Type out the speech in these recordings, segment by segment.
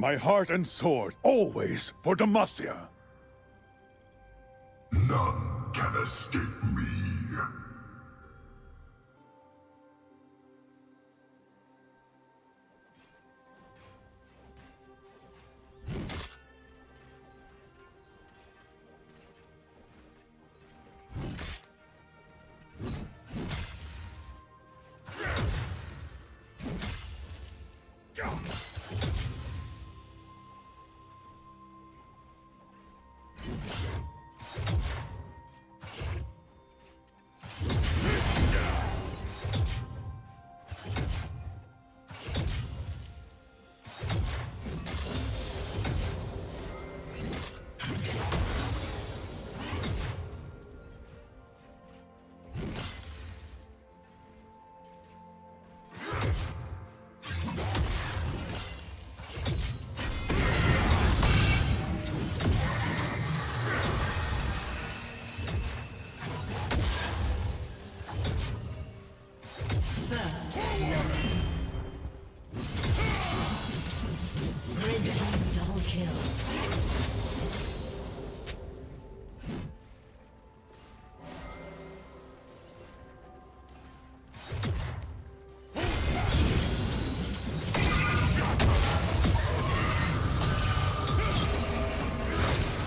My heart and sword, always for Demacia. None can escape me.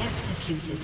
Executed.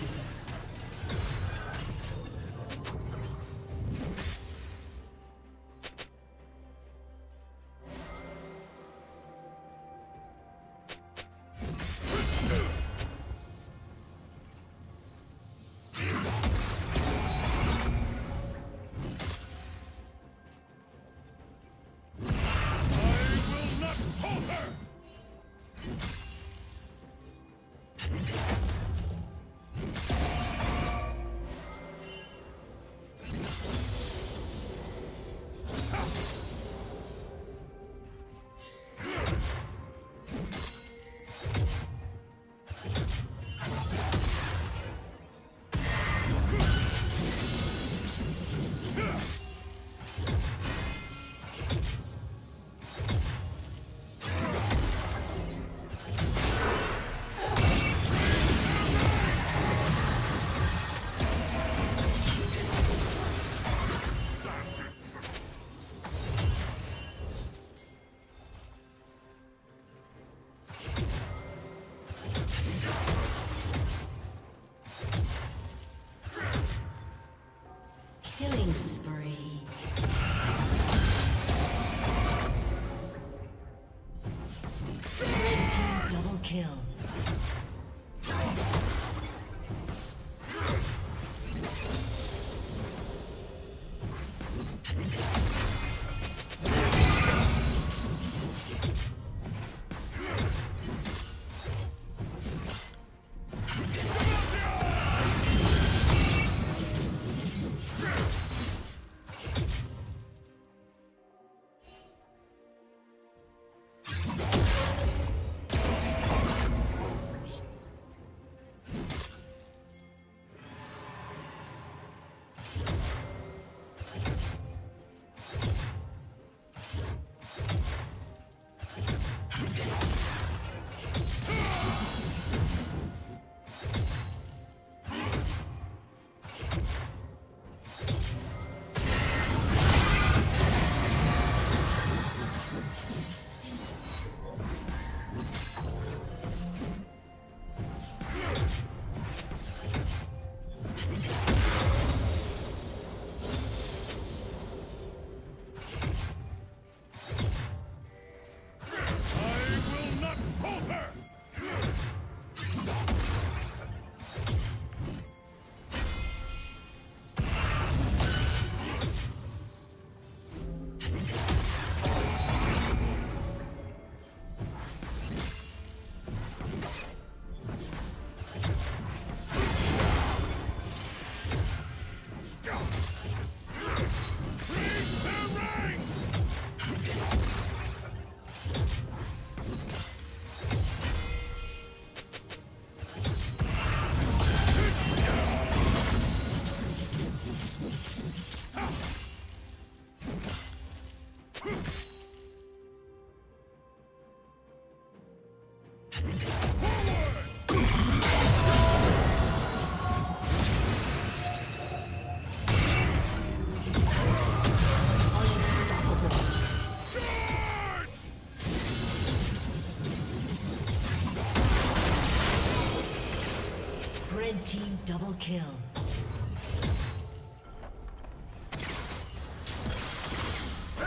Red team double kill.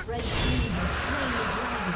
Red team has slain the dragon.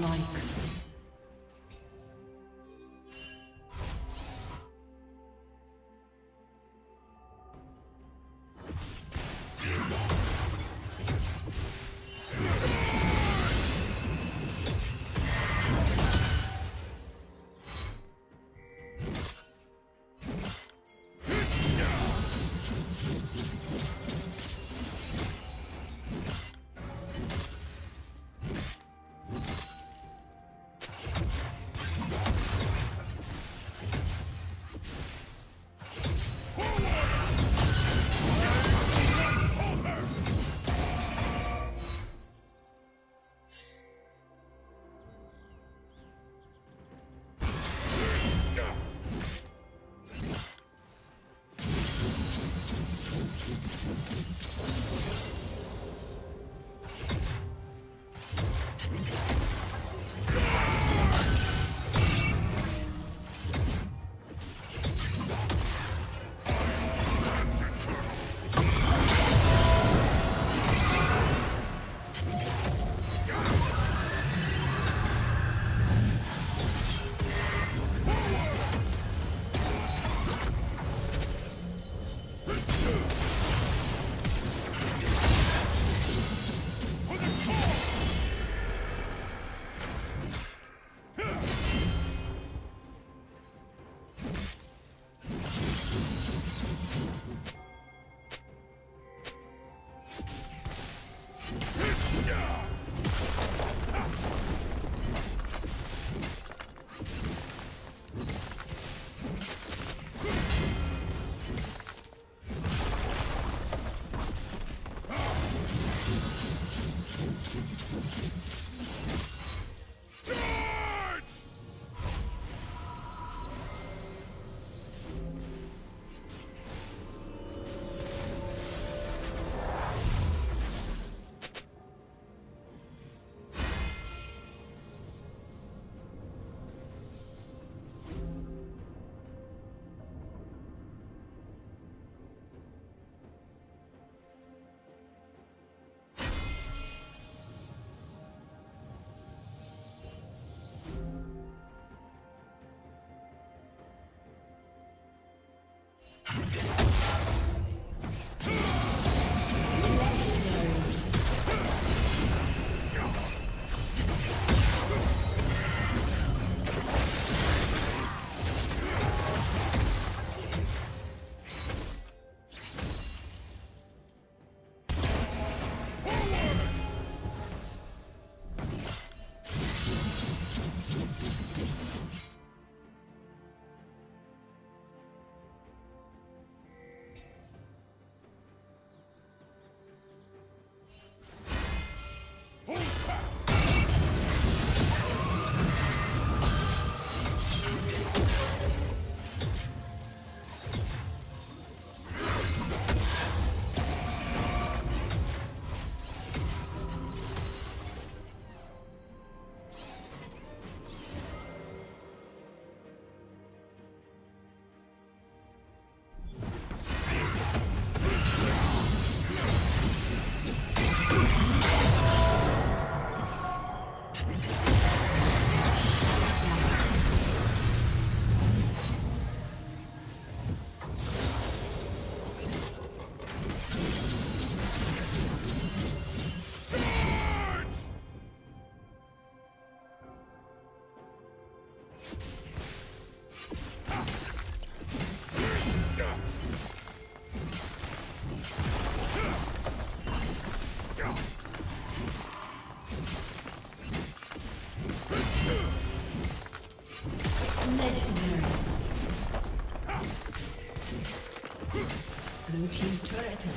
Like Blue team's turret has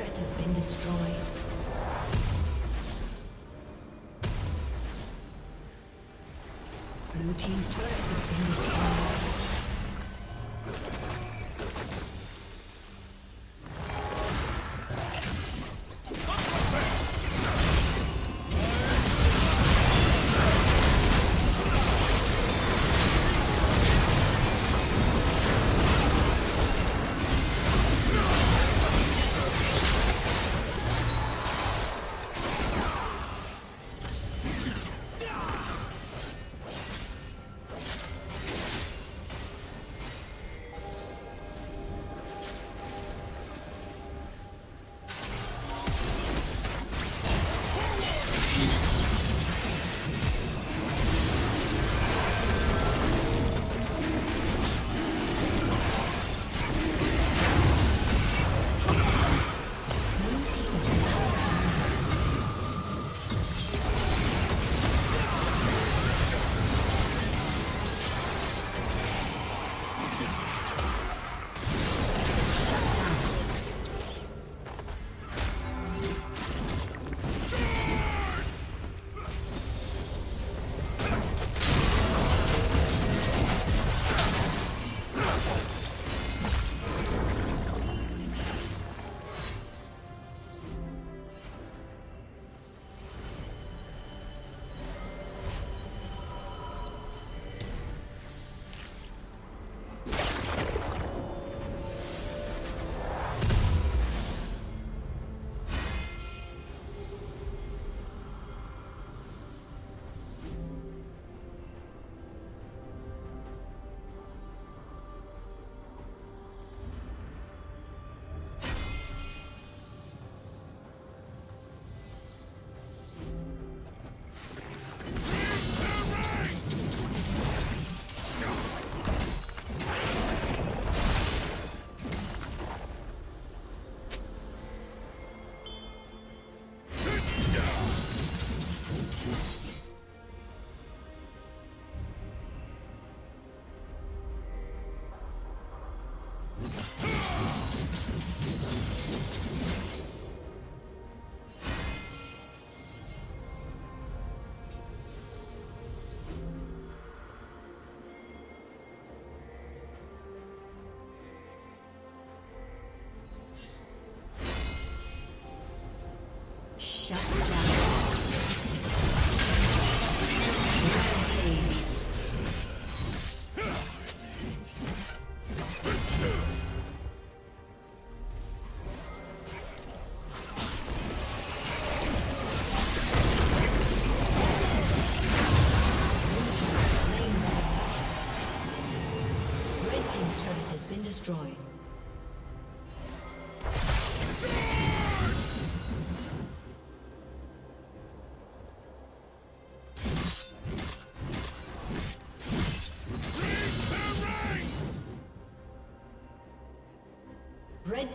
turret has been destroyed. Blue team's turret has been destroyed. Shut down. Red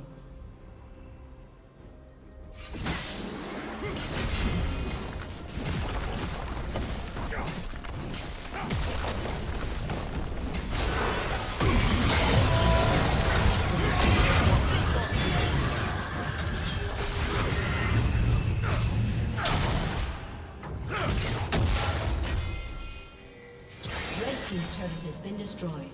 Red team's turret has been destroyed.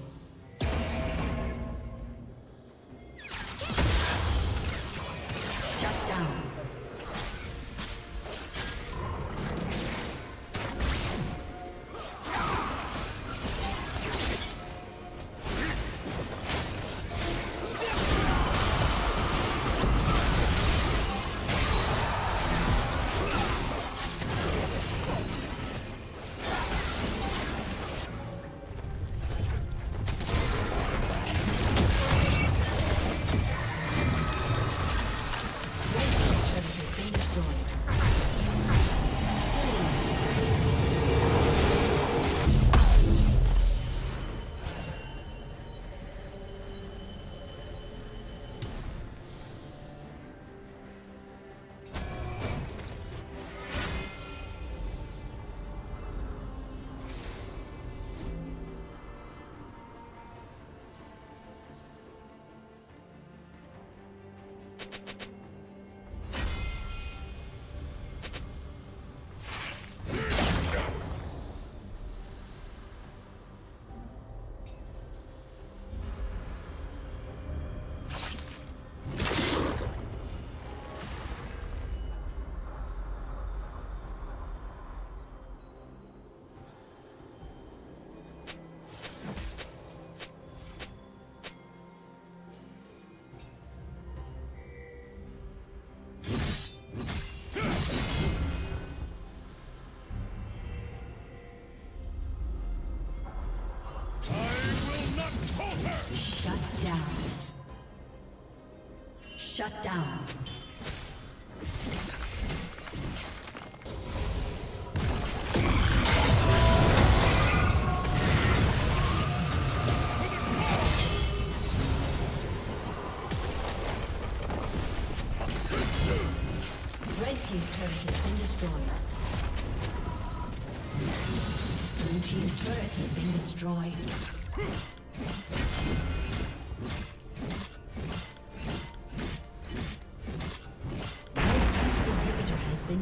Shut down. Blue team's inhibitor has been destroyed.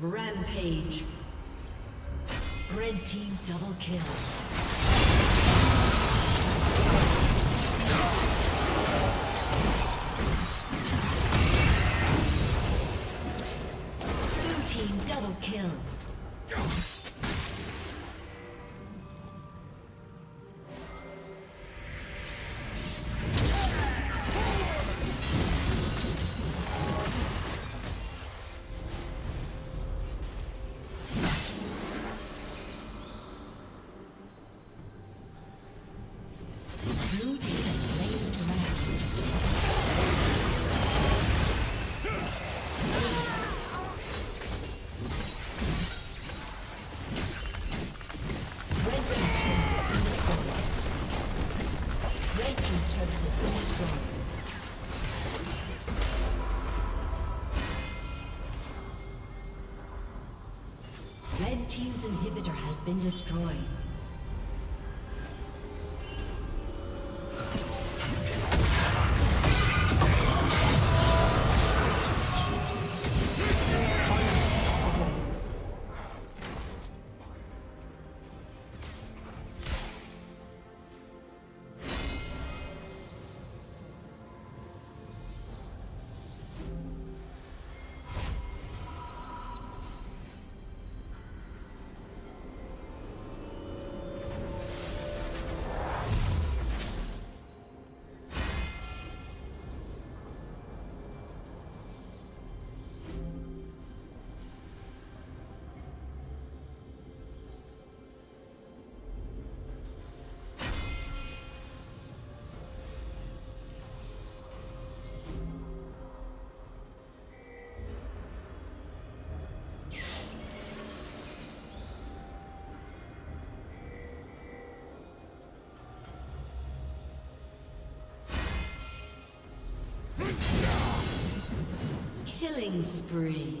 Rampage. Red team double kill. Inhibitor has been destroyed. Killing spree.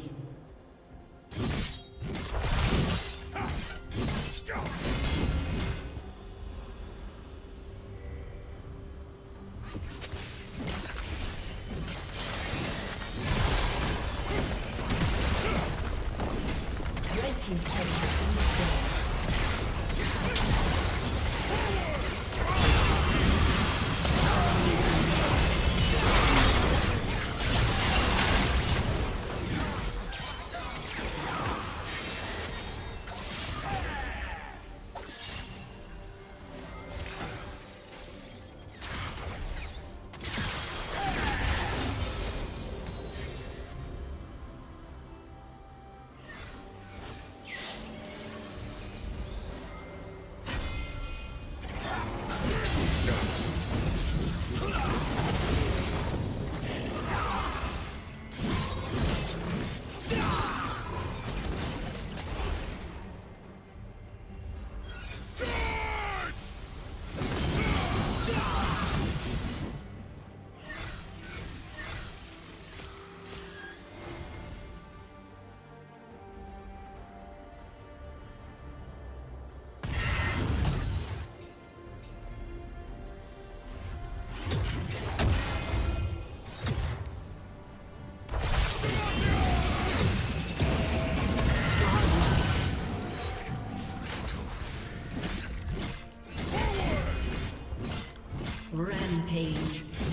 Rampage. Red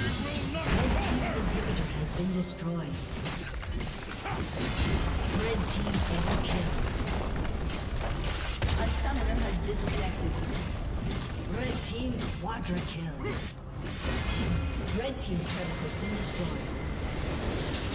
team's inhibitor has been destroyed. Red team double kill. A summoner has disconnected. Red team quadra kill. Red team's turret has been destroyed.